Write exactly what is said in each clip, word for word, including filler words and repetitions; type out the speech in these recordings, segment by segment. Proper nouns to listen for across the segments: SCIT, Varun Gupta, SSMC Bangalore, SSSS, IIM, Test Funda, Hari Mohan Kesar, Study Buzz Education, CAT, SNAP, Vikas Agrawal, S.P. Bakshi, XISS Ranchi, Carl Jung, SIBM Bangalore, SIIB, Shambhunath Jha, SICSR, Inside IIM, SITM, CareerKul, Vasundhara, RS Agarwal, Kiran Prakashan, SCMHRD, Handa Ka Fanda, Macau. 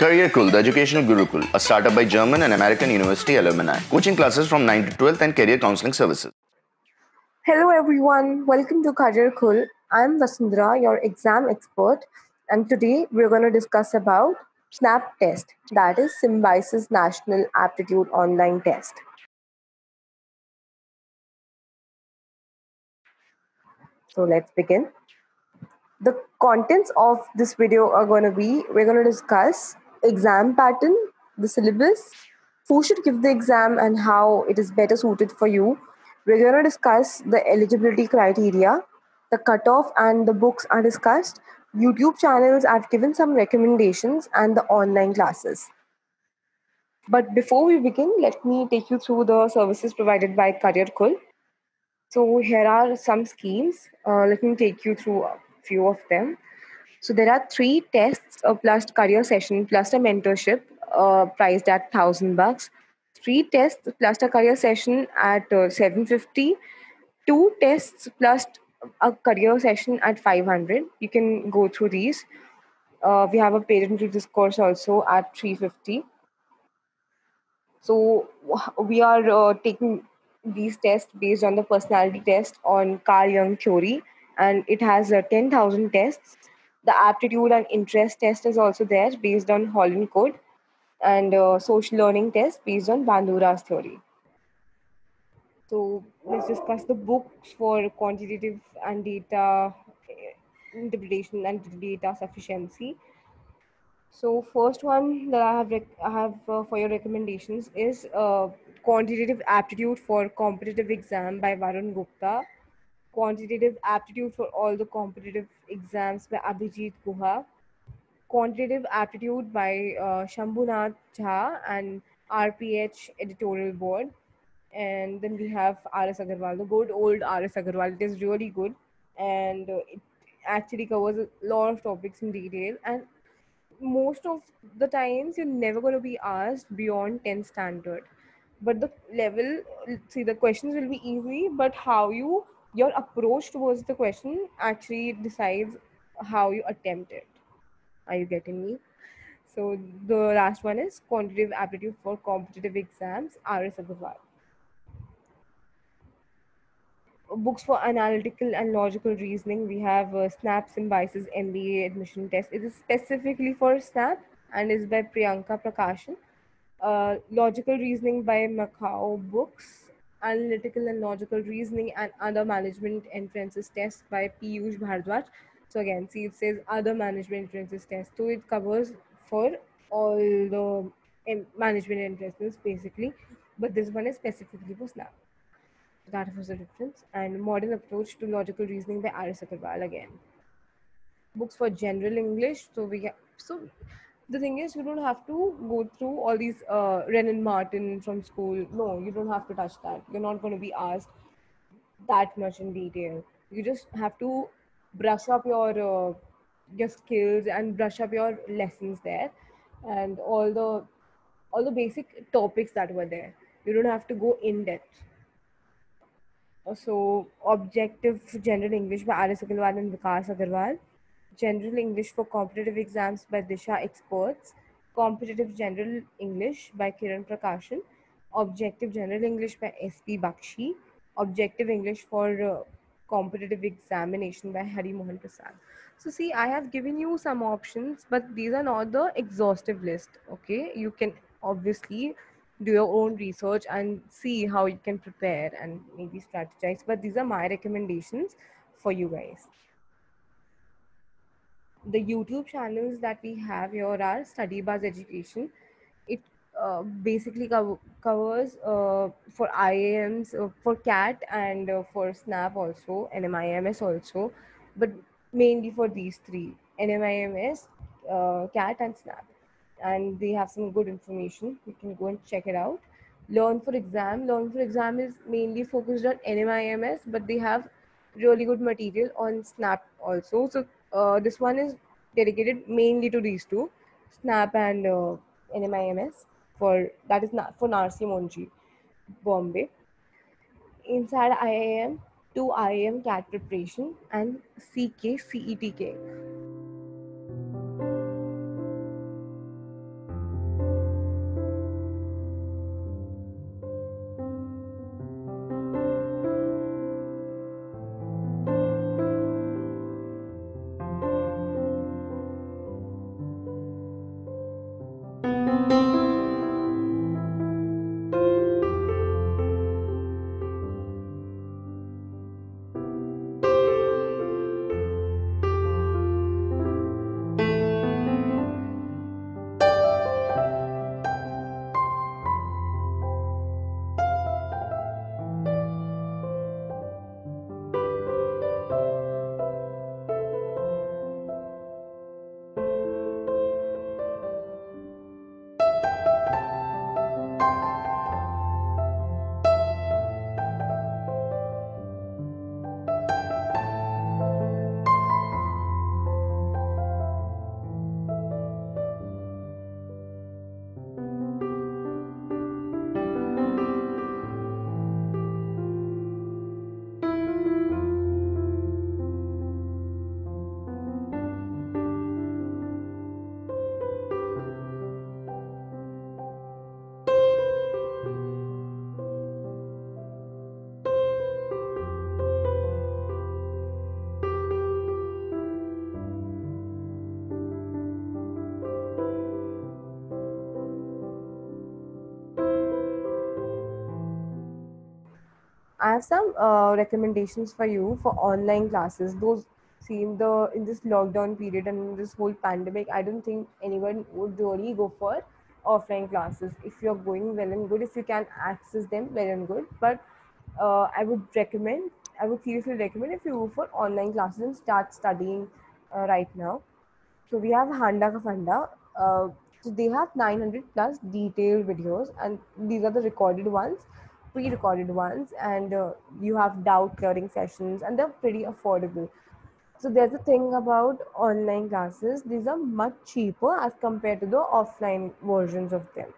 CareerKul, the educational gurukul, a startup by German and American university alumni. Coaching classes from ninth to twelfth and career counseling services. Hello everyone, welcome to CareerKul. I'm Vasundhara, your exam expert, and today we're going to discuss about SNAP test, that is Symbiosis National Aptitude Online Test. So let's begin. The contents of this video are going to be, we're going to discuss exam pattern, the syllabus, who should give the exam and how it is better suited for you. We're going to discuss the eligibility criteria, the cutoff and the books are discussed, YouTube channels, I've given some recommendations and the online classes. But before we begin, let me take you through the services provided by CareerKul. So here are some schemes. Uh, let me take you through a few of them. So there are three tests uh, plus career session plus a mentorship uh, priced at one thousand bucks. Three tests plus a career session at uh, seven fifty. Two tests plus a career session at five hundred. You can go through these. Uh, we have a parent review course also at three fifty. So we are uh, taking these tests based on the personality test on Carl Jung theory, and it has uh, ten thousand tests. The aptitude and interest test is also there based on Holland code, and uh, social learning test based on Bandura's theory. So let's discuss the books for quantitative and data interpretation and data sufficiency. So first one that I have, rec I have uh, for your recommendations is uh, Quantitative Aptitude for Competitive Exam by Varun Gupta. Quantitative Aptitude for All the Competitive Exams by Abhijit Guha. Quantitative Aptitude by uh, Shambhunath Jha and R P H Editorial Board. And then we have R S Agarwal, the good old R S Agarwal. It is really good, and it actually covers a lot of topics in detail. And most of the times you're never going to be asked beyond tenth standard, but the level, see, the questions will be easy, but how you, your approach towards the question actually decides how you attempt it. Are you getting me? So the last one is Quantitative Aptitude for Competitive Exams, R S Agarwal. Books for analytical and logical reasoning, we have uh, SNAP Symbiosis M B A Admission Test. It is specifically for SNAP and is by Priyanka Prakashan. Uh, logical Reasoning by Macau Books. Analytical and Logical Reasoning and Other Management Entrances Test by P. Ush Bhardwaj. So again, see, it says Other Management Entrances Test. So it covers for all the um, management entrances basically, but this one is specifically for SNAP. That was the difference. And Modern Approach to Logical Reasoning by R S Agarwal again. Books for general English. So we have, so the thing is, you don't have to go through all these uh, Renan Martin from school. No, you don't have to touch that. You're not going to be asked that much in detail. You just have to brush up your uh, your skills and brush up your lessons there, and all the all the basic topics that were there. You don't have to go in depth. So, Objective General English by R S Agarwal and Vikas Agrawal. General English for Competitive Exams by Disha Exports. Competitive General English by Kiran Prakashan. Objective General English by S P Bakshi. Objective English for uh, Competitive Examination by Hari Mohan Kesar. So, see, I have given you some options, but these are not the exhaustive list. Okay, you can obviously do your own research and see how you can prepare and maybe strategize. But these are my recommendations for you guys. The YouTube channels that we have here are Study Buzz Education. It uh, basically co covers uh, for I I Ms, uh, for CAT and uh, for SNAP also, N M I M S also, but mainly for these three, N M I M S, uh, CAT and SNAP. And they have some good information. You can go and check it out. Learn for Exam. Learn for Exam is mainly focused on N M I M S, but they have really good material on SNAP also. So uh, this one is dedicated mainly to these two, SNAP and uh, N M I M S. For that is not for Narsi Monji, Bombay. Inside I I M, to I I M CAT preparation and C K C E T K. I have some uh, recommendations for you for online classes. Those seem the in this lockdown period and this whole pandemic, I don't think anyone would really go for offline classes. If you're going, well and good. If you can access them, well and good. But uh, I would recommend, I would seriously recommend if you go for online classes and start studying uh, right now. So we have Handa Ka Fanda. Uh, so they have nine hundred plus detailed videos, and these are the recorded ones, pre-recorded ones, and uh, you have doubt clearing sessions, and they're pretty affordable. So there's a thing about online classes. These are much cheaper as compared to the offline versions of them.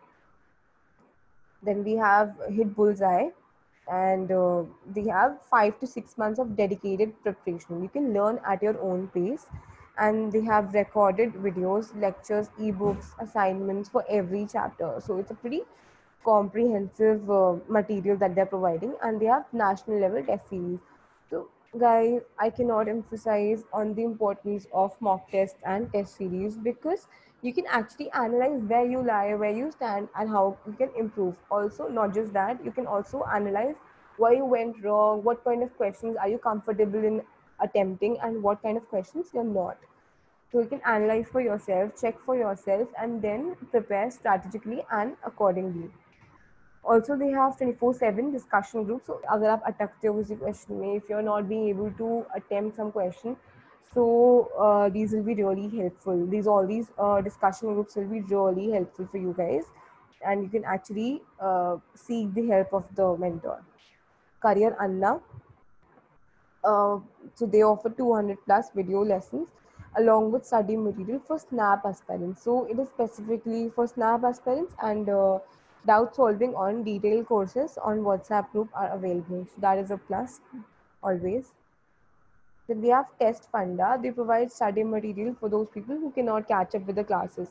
Then we have Hit Bullseye, and uh, they have five to six months of dedicated preparation. You can learn at your own pace, and they have recorded videos, lectures, ebooks, assignments for every chapter. So it's a pretty comprehensive uh, material that they're providing, and they have national level test series. So guys, I cannot emphasize on the importance of mock tests and test series, because you can actually analyze where you lie, where you stand, and how you can improve. Also, not just that, you can also analyze why you went wrong, what kind of questions are you comfortable in attempting, and what kind of questions you're not. So you can analyze for yourself, check for yourself, and then prepare strategically and accordingly. Also, they have twenty-four seven discussion groups. So अगर आप अटकते हो किसी question में, if you're not being able to attempt some question, so uh, these will be really helpful. These all these uh, discussion groups will be really helpful for you guys, and you can actually uh, seek the help of the mentor. Career Anna. Uh, so they offer two hundred plus video lessons along with study material for SNAP aspirants. So it is specifically for SNAP aspirants, and uh, doubt solving on detailed courses on WhatsApp group are available. So that is a plus always. Then we have Test Funda. They provide study material for those people who cannot catch up with the classes.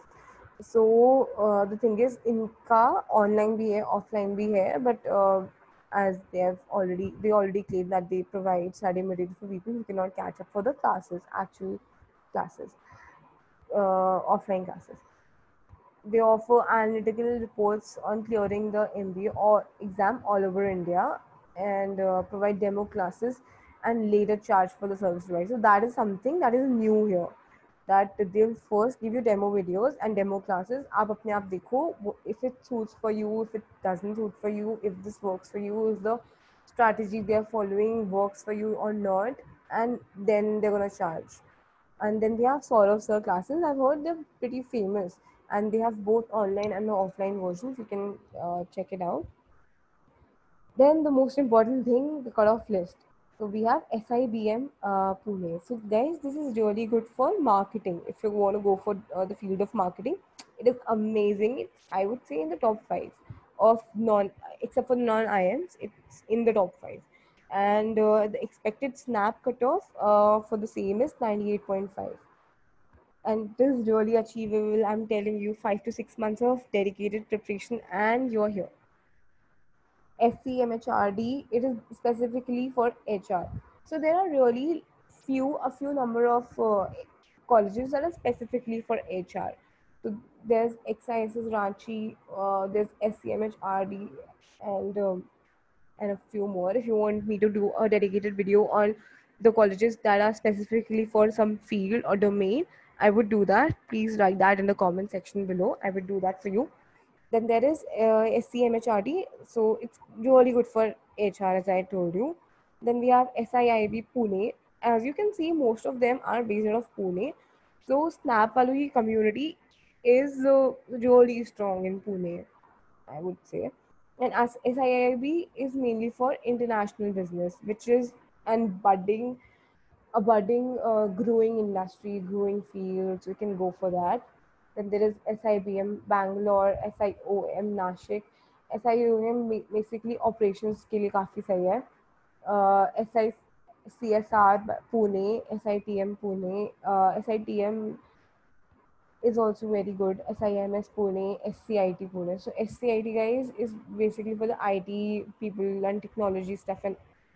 So uh, the thing is, इनका online भी है, offline भी है, but uh, as they have already, they already claim that they provide study material for people who cannot catch up for the classes, actual classes, uh, offline classes. They offer analytical reports on clearing the M B A or exam all over India, and uh, provide demo classes and later charge for the service provider. So that is something that is new here, that they'll first give you demo videos and demo classes. आप अपने आप देखो, if it suits for you, if it doesn't suit for you, if this works for you, if the strategy they are following works for you or not, and then they're gonna charge. And then they have Saurav Sir classes. I've heard they're pretty famous, and they have both online and the offline versions. You can uh, check it out. Then the most important thing, the cutoff list. So we have S I B M uh, Pune. So guys, this is really good for marketing. If you want to go for uh, the field of marketing, it is amazing. It's, I would say, in the top five of non, except for non I I Ms, it's in the top five. And uh, the expected SNAP cutoff uh, for the same is ninety-eight point five. And this is really achievable. I'm telling you, five to six months of dedicated preparation, and you're here. S C M H R D, it is specifically for H R. So there are really few, a few number of uh, colleges that are specifically for H R. So there's X I S S Ranchi, uh, there's S C M H R D, and um, and a few more. If you want me to do a dedicated video on the colleges that are specifically for some field or domain, I would do that. Please write that in the comment section below. I would do that for you. Then there is uh, S C M H R D. So it's really good for H R, as I told you. Then we have S I I B Pune. As you can see, most of them are based out of Pune. So SNAP wali community is uh, really strong in Pune, I would say. And as S I I B is mainly for international business, which is and budding a budding uh, growing industry, growing fields. We can go for that. Then there is S I B M Bangalore, S I O M Nashik. S I O M basically operations के लिए काफी सही है. S I C S R Pune, S I T M Pune, uh, S I T M is also very good. S I M S Pune, S C I T Pune. So S C I T guys is basically for the I T people and technology stuff, and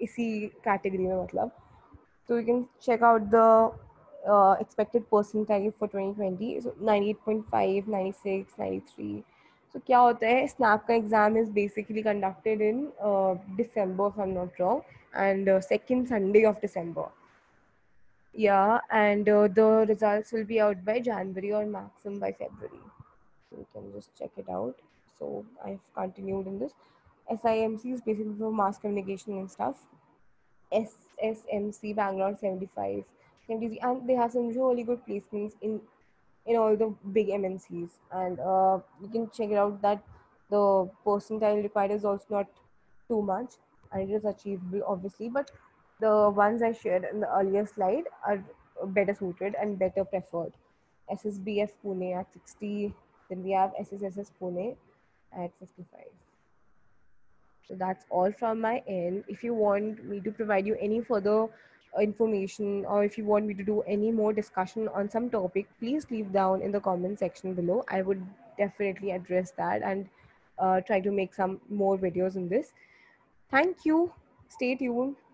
इसी category में मतलब. So you can check out the uh, expected percentile for twenty twenty. So ninety-eight point five, ninety-six, ninety-three. तो क्या होता है, SNAP का exam is basically conducted in December if I am not wrong, and second Sunday of December. Yeah, and uh, the results will be out by January or maximum by February. So you can just check it out. So I've continued in this. S I M C is basically for mass communication and stuff. S S M C Bangalore seventy-five, seventy, and they have some really good placements in in all the big M N Cs. And uh, you can check it out that the percentile required is also not too much, and it is achievable, obviously, but the ones I shared in the earlier slide are better suited and better preferred. S S B F Pune at sixty, then we have S S S S Pune at fifty-five. So that's all from my end. If you want me to provide you any further information, or if you want me to do any more discussion on some topic, please leave down in the comment section below. I would definitely address that and uh, try to make some more videos on this. Thank you. Stay tuned.